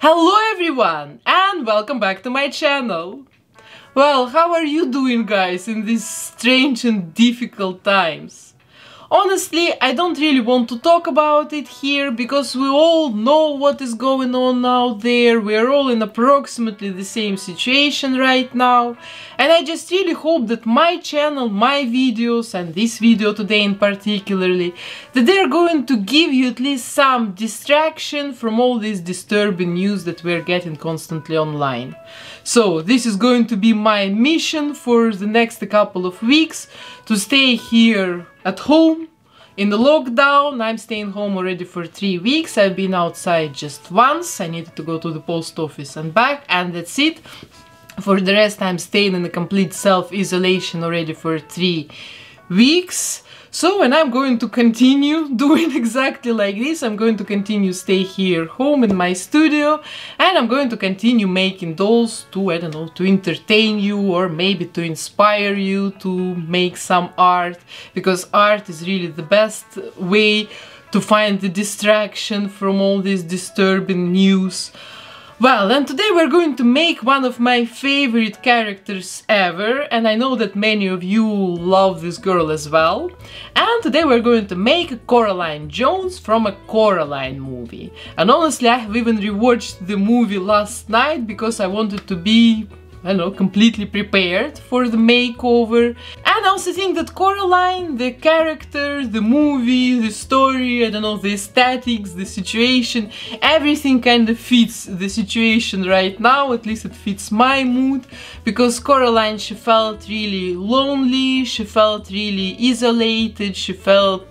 Hello everyone and welcome back to my channel. Well, how are you doing guys in these strange and difficult times? Honestly, I don't really want to talk about it here because we all know what is going on out there. We're all in approximately the same situation right now. And I just really hope that my channel, my videos and this video today in particularly, that they're going to give you at least some distraction from all this disturbing news that we're getting constantly online. So this is going to be my mission for the next couple of weeks, to stay here at home in the lockdown. I'm staying home already for 3 weeks. I've been outside just once. I needed to go to the post office and back, and that's it. For the rest, I'm staying in a complete self-isolation already for 3 weeks. So, and I'm going to continue doing exactly like this. I'm going to continue stay here home in my studio, and I'm going to continue making dolls to, I don't know, to entertain you or maybe to inspire you to make some art, because art is really the best way to find the distraction from all this disturbing news. Well, and today we're going to make one of my favorite characters ever, and I know that many of you love this girl as well. And today we're going to make Coraline Jones from a Coraline movie. And honestly, I have even rewatched the movie last night because I wanted to be, I don't know, completely prepared for the makeover. And I also think that Coraline, the character, the movie, the story, I don't know, the aesthetics, the situation, everything kind of fits the situation right now, at least it fits my mood, because Coraline, she felt really lonely, she felt really isolated, she felt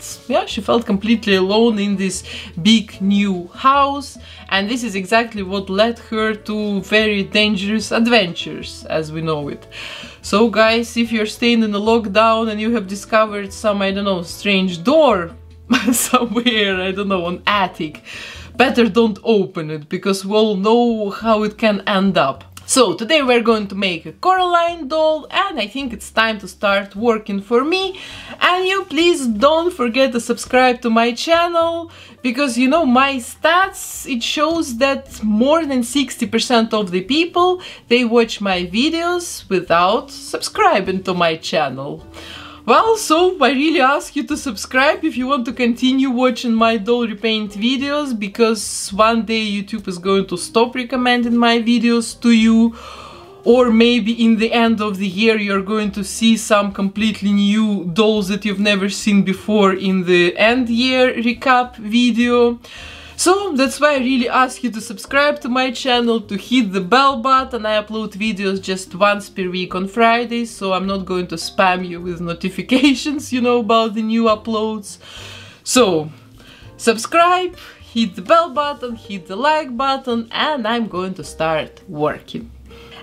completely alone in this big new house, and this is exactly what led her to very dangerous adventures, as we know it. So guys, if you're staying in a lockdown and you have discovered some, I don't know, strange door somewhere, I don't know, an attic, better don't open it, because we all know how it can end up. So today we're going to make a Coraline doll, and I think it's time to start working for me. And you please don't forget to subscribe to my channel, because you know my stats, it shows that more than 60% of the people, they watch my videos without subscribing to my channel. Well, so I really ask you to subscribe if you want to continue watching my doll repaint videos, because one day YouTube is going to stop recommending my videos to you, or maybe in the end of the year you're going to see some completely new dolls that you've never seen before in the end year recap video. So that's why I really ask you to subscribe to my channel, to hit the bell button. I upload videos just once per week on Fridays, so I'm not going to spam you with notifications, you know, about the new uploads. So subscribe, hit the bell button, hit the like button, and I'm going to start working.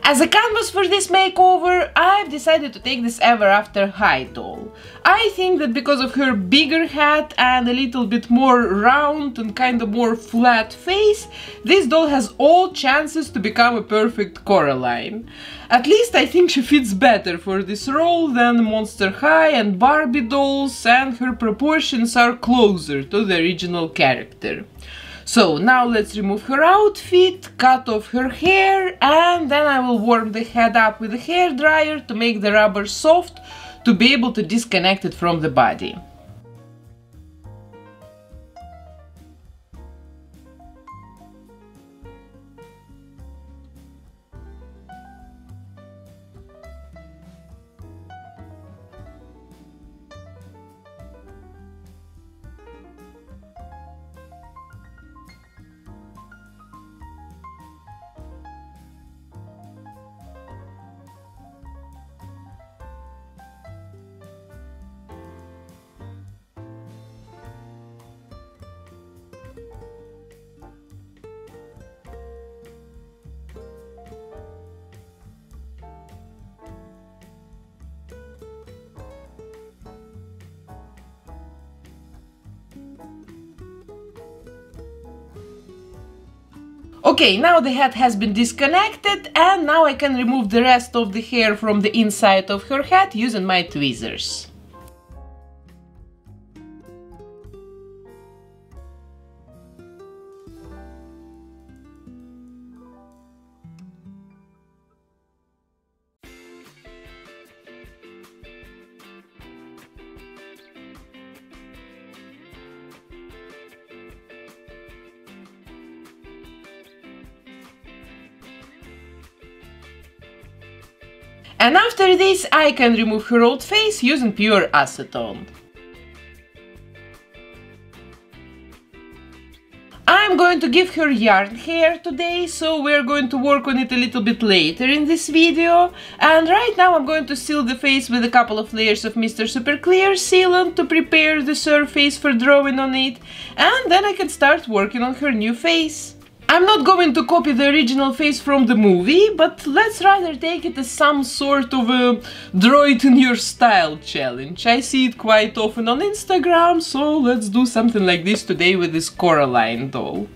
As a canvas for this makeover, I've decided to take this Ever After High doll. I think that because of her bigger head and a little bit more round and kind of more flat face, this doll has all chances to become a perfect Coraline. At least I think she fits better for this role than Monster High and Barbie dolls, and her proportions are closer to the original character. So now let's remove her outfit, cut off her hair, and then I will warm the head up with a hairdryer to make the rubber soft, to be able to disconnect it from the body. Okay, now the head has been disconnected, and now I can remove the rest of the hair from the inside of her head using my tweezers. And after this I can remove her old face using pure acetone. I'm going to give her yarn hair today, so we're going to work on it a little bit later in this video. And right now I'm going to seal the face with a couple of layers of Mr. Super Clear sealant to prepare the surface for drawing on it. And then I can start working on her new face. I'm not going to copy the original face from the movie, but let's rather take it as some sort of a draw it in your style challenge. I see it quite often on Instagram, so let's do something like this today with this Coraline doll.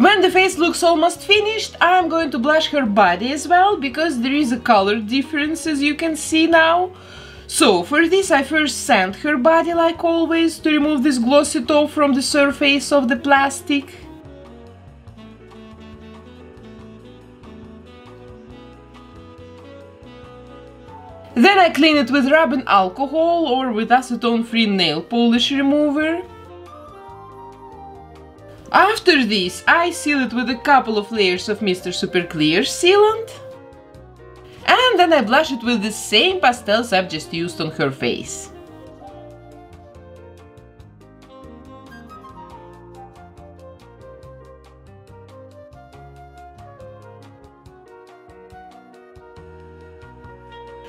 When the face looks almost finished, I'm going to blush her body as well, because there is a color difference as you can see now. So for this I first sand her body like always to remove this glossy top from the surface of the plastic. Then I clean it with rubbing alcohol or with acetone-free nail polish remover. After this, I seal it with a couple of layers of Mr. Super Clear sealant, and then I blush it with the same pastels I've just used on her face.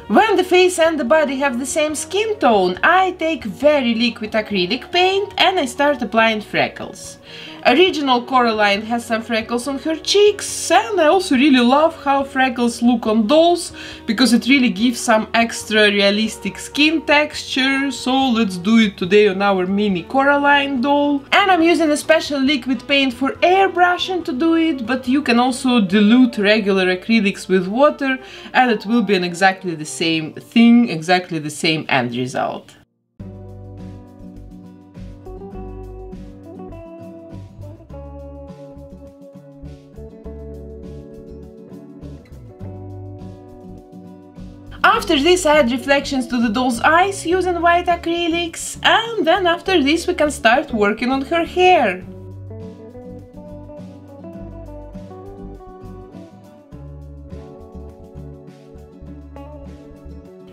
When the face and the body have the same skin tone, I take very liquid acrylic paint and I start applying freckles. Original Coraline has some freckles on her cheeks, and I also really love how freckles look on dolls, because it really gives some extra realistic skin texture, so let's do it today on our mini Coraline doll. And I'm using a special liquid paint for airbrushing to do it, but you can also dilute regular acrylics with water and it will be an exactly the same thing, exactly the same end result. After this I add reflections to the doll's eyes using white acrylics, and then after this we can start working on her hair.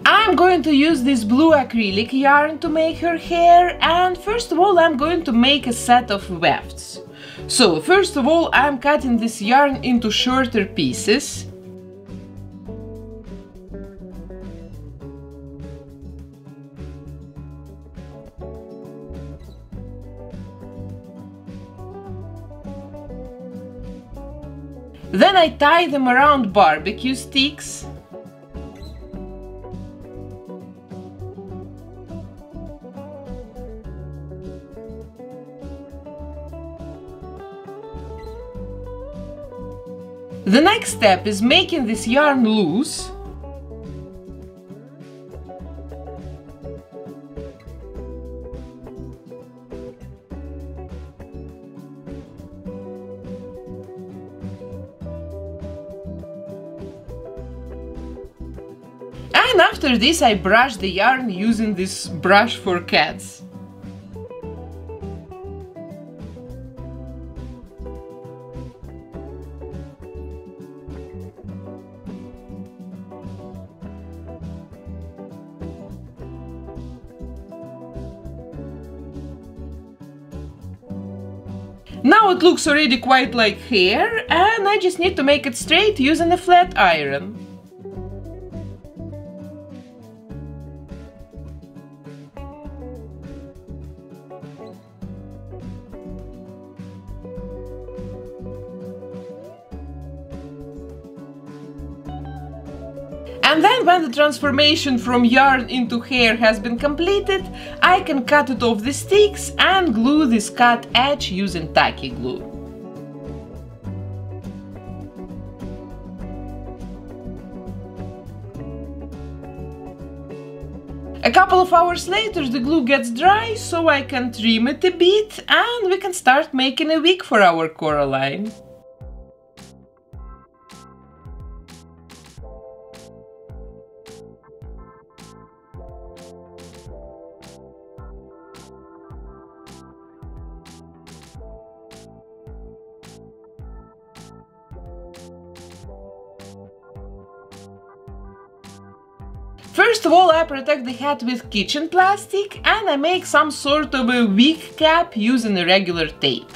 I'm going to use this blue acrylic yarn to make her hair, and first of all I'm going to make a set of wefts. So first of all I'm cutting this yarn into shorter pieces. Then I tie them around barbecue sticks. The next step is making this yarn loose. And after this I brush the yarn using this brush for cats. Now it looks already quite like hair, and I just need to make it straight using a flat iron. And then when the transformation from yarn into hair has been completed, I can cut it off the sticks and glue this cut edge using tacky glue. A couple of hours later the glue gets dry, so I can trim it a bit and we can start making a wig for our Coraline. First of all, I protect the head with kitchen plastic and I make some sort of a wig cap using a regular tape.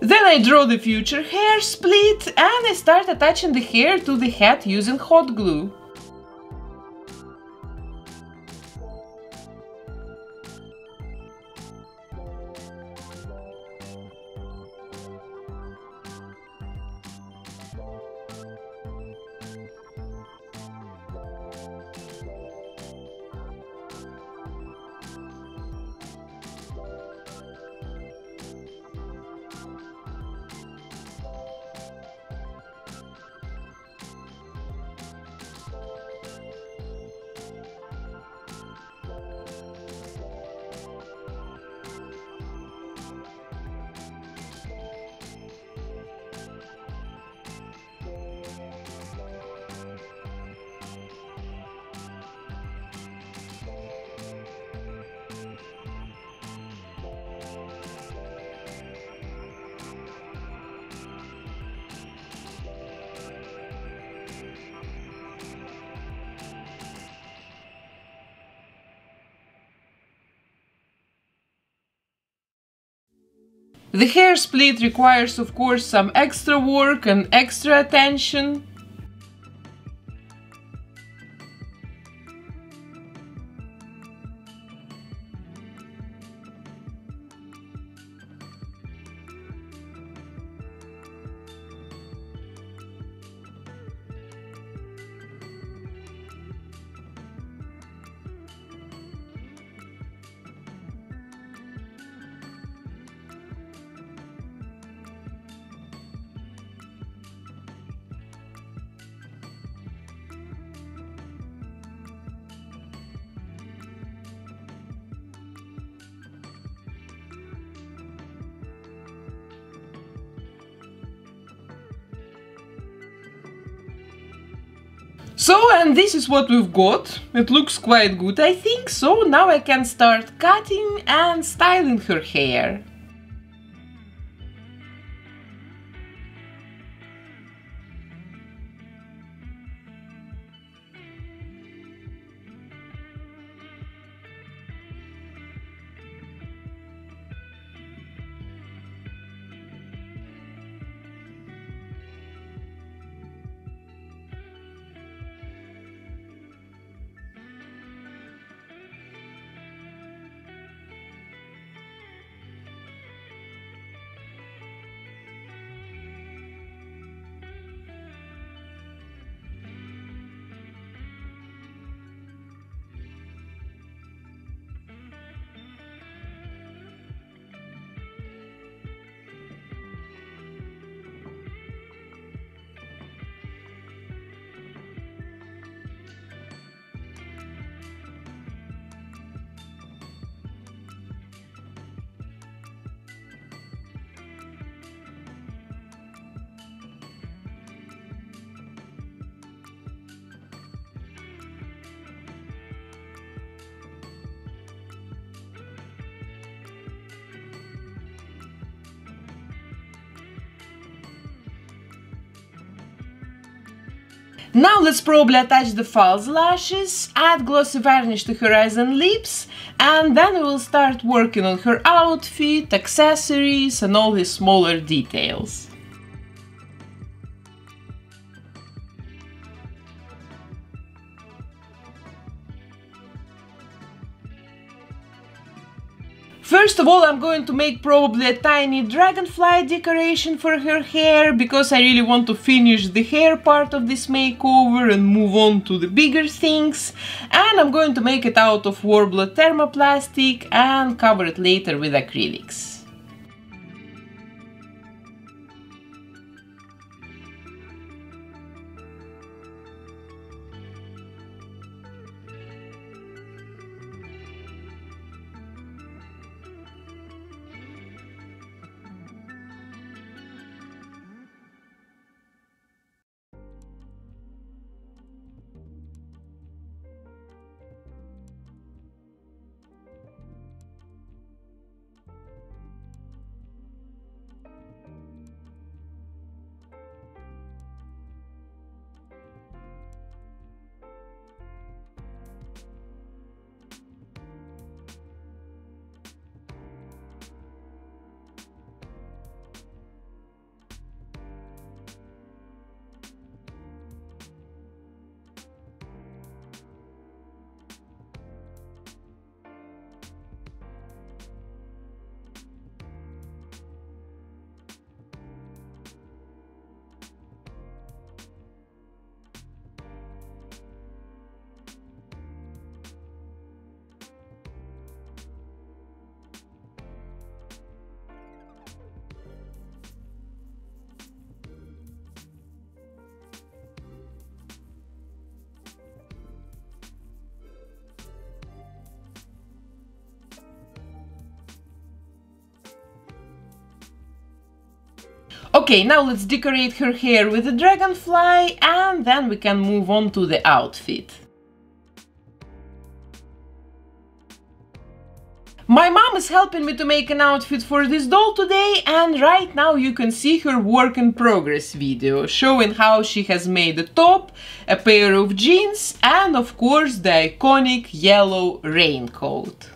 Then I draw the future hair split and I start attaching the hair to the head using hot glue. The hair split requires, of course, some extra work and extra attention. So, and this is what we've got. It looks quite good, I think, so now I can start cutting and styling her hair. Now let's probably attach the false lashes, add glossy varnish to her eyes and lips, and then we will start working on her outfit, accessories and all these smaller details. First of all, I'm going to make probably a tiny dragonfly decoration for her hair, because I really want to finish the hair part of this makeover and move on to the bigger things. And I'm going to make it out of Worbla thermoplastic and cover it later with acrylics. Okay, now let's decorate her hair with a dragonfly, and then we can move on to the outfit. My mom is helping me to make an outfit for this doll today, and right now you can see her work in progress video, showing how she has made a top, a pair of jeans, and of course the iconic yellow raincoat.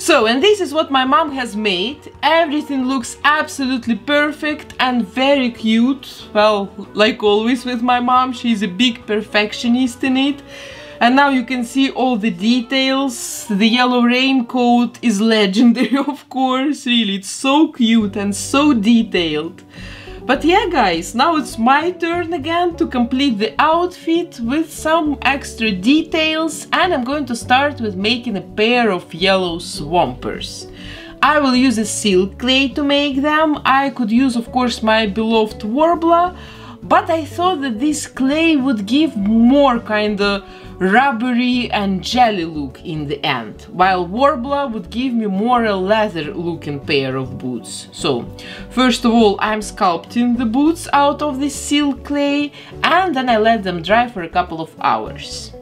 So, and this is what my mom has made. Everything looks absolutely perfect and very cute. Well, like always with my mom, she's a big perfectionist in it. And now you can see all the details. The yellow raincoat is legendary, of course. Really, it's so cute and so detailed. But yeah, guys, now it's my turn again to complete the outfit with some extra details, and I'm going to start with making a pair of yellow swampers. I will use a silk clay to make them. I could use, of course, my beloved Worbla, but I thought that this clay would give more kind of rubbery and jelly look in the end, while Worbla would give me more a leather looking pair of boots. So first of all, I'm sculpting the boots out of the silk clay, and then I let them dry for a couple of hours.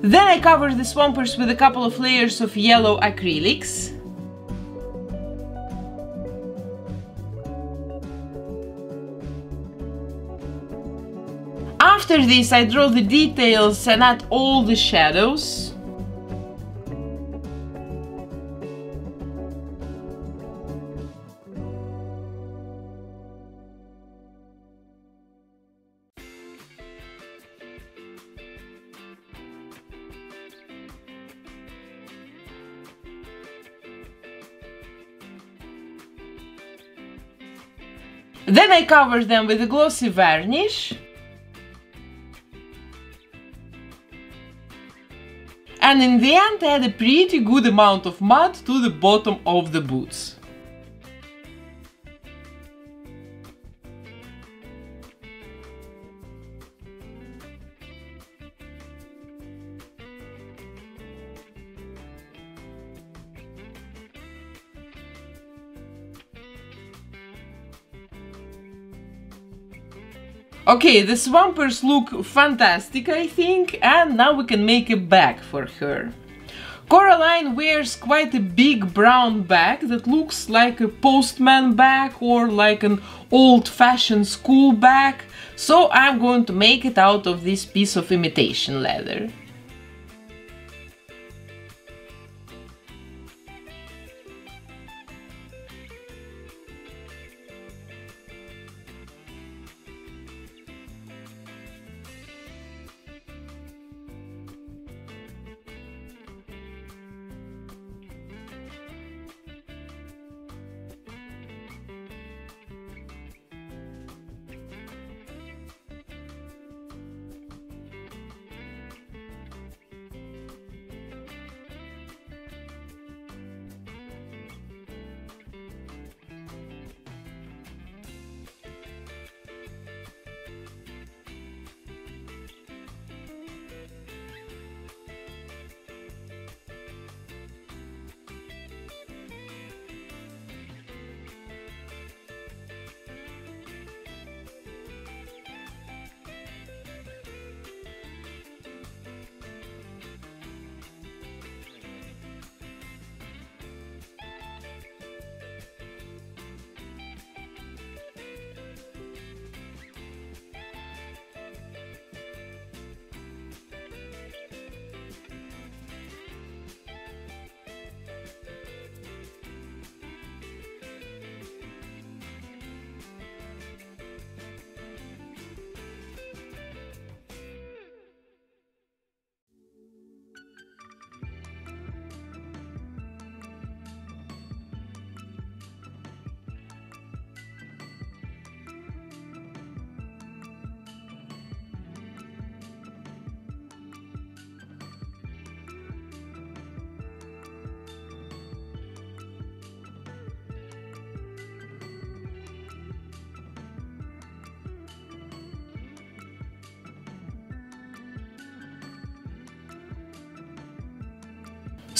Then I cover the swampers with a couple of layers of yellow acrylics. After this, I draw the details and add all the shadows. Then I cover them with a glossy varnish and in the end I add a pretty good amount of mud to the bottom of the boots. Okay, the swampers look fantastic, I think, and now we can make a bag for her. Coraline wears quite a big brown bag that looks like a postman bag or like an old-fashioned school bag, so I'm going to make it out of this piece of imitation leather.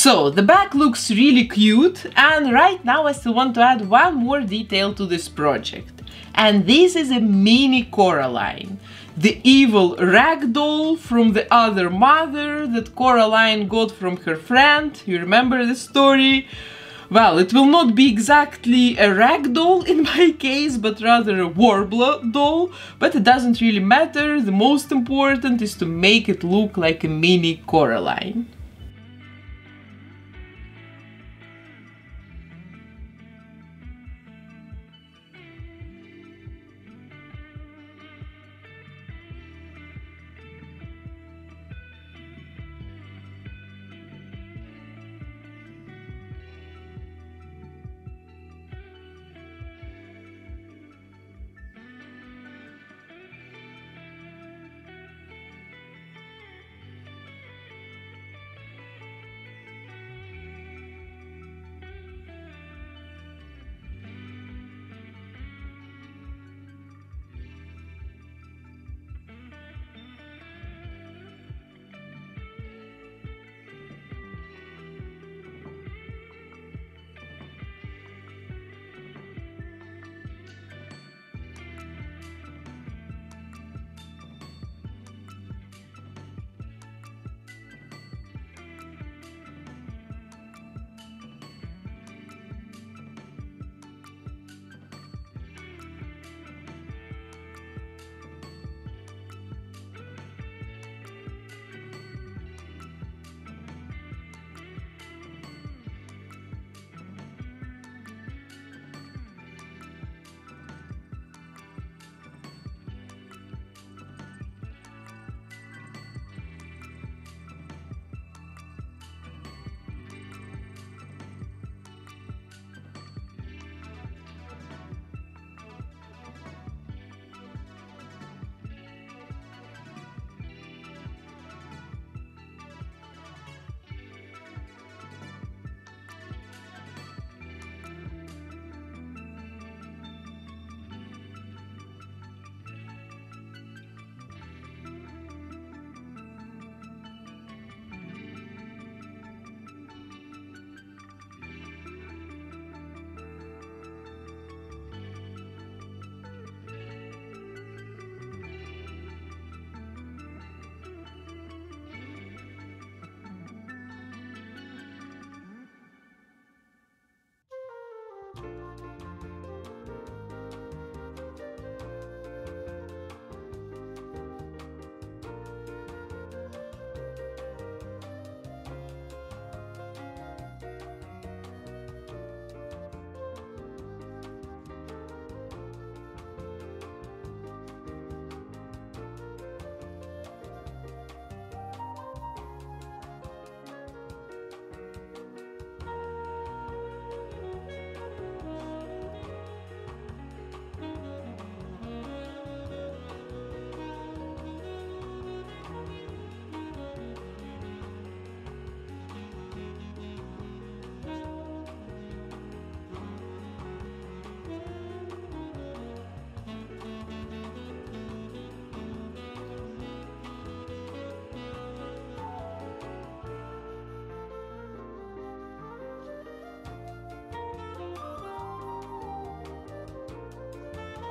So the bag looks really cute, and right now I still want to add one more detail to this project. And this is a mini Coraline, the evil rag doll from The Other Mother that Coraline got from her friend. You remember the story? Well, it will not be exactly a ragdoll in my case, but rather a Worbla doll, but it doesn't really matter. The most important is to make it look like a mini Coraline.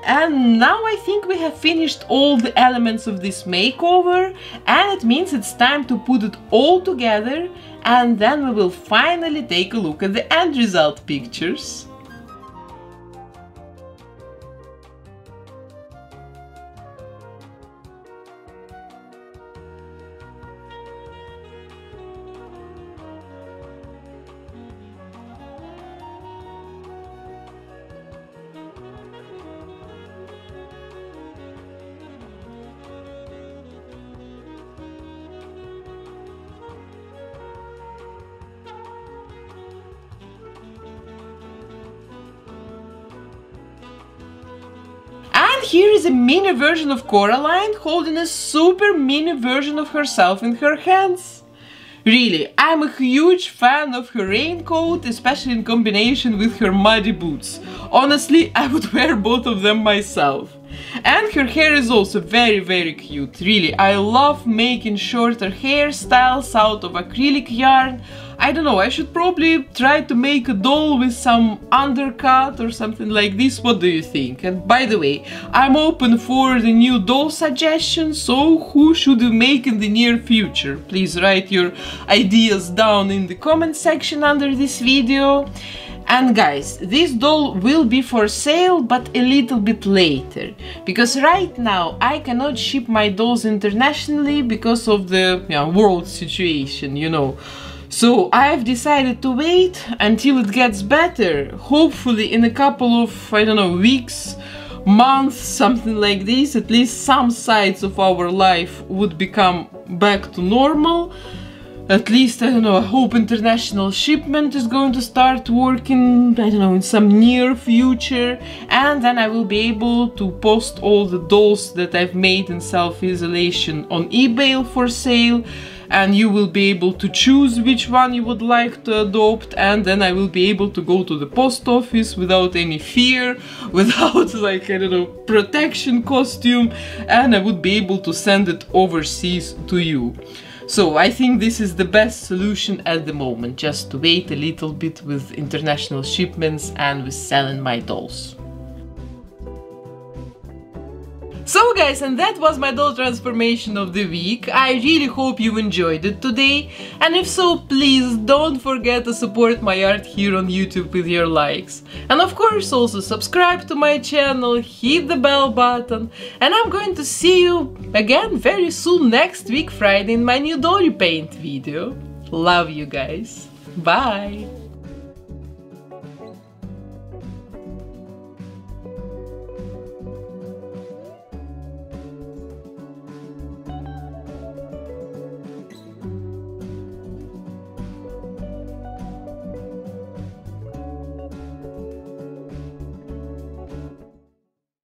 And now I think we have finished all the elements of this makeover, and it means it's time to put it all together, and then we will finally take a look at the end result pictures. Here is a mini version of Coraline holding a super mini version of herself in her hands. Really, I'm a huge fan of her raincoat, especially in combination with her muddy boots. Honestly, I would wear both of them myself. And her hair is also very cute, really. I love making shorter hairstyles out of acrylic yarn. I don't know, I should probably try to make a doll with some undercut or something like this. What do you think? And by the way, I'm open for the new doll suggestions, so who should we make in the near future? Please write your ideas down in the comment section under this video. And guys, this doll will be for sale, but a little bit later, because right now I cannot ship my dolls internationally because of the world situation, you know. So I've decided to wait until it gets better, hopefully in a couple of, I don't know, weeks, months, something like this. At least some sides of our life would become back to normal. At least, I don't know, I hope international shipment is going to start working, I don't know, in some near future. And then I will be able to post all the dolls that I've made in self-isolation on eBay for sale. And you will be able to choose which one you would like to adopt. And then I will be able to go to the post office without any fear, without, like, I don't know, protection costume. And I would be able to send it overseas to you. So I think this is the best solution at the moment, just to wait a little bit with international shipments and with selling my dolls. So guys, and that was my doll transformation of the week. I really hope you enjoyed it today, and if so, please don't forget to support my art here on YouTube with your likes. And of course also subscribe to my channel, hit the bell button, and I'm going to see you again very soon next week Friday in my new doll repaint video. Love you guys, bye!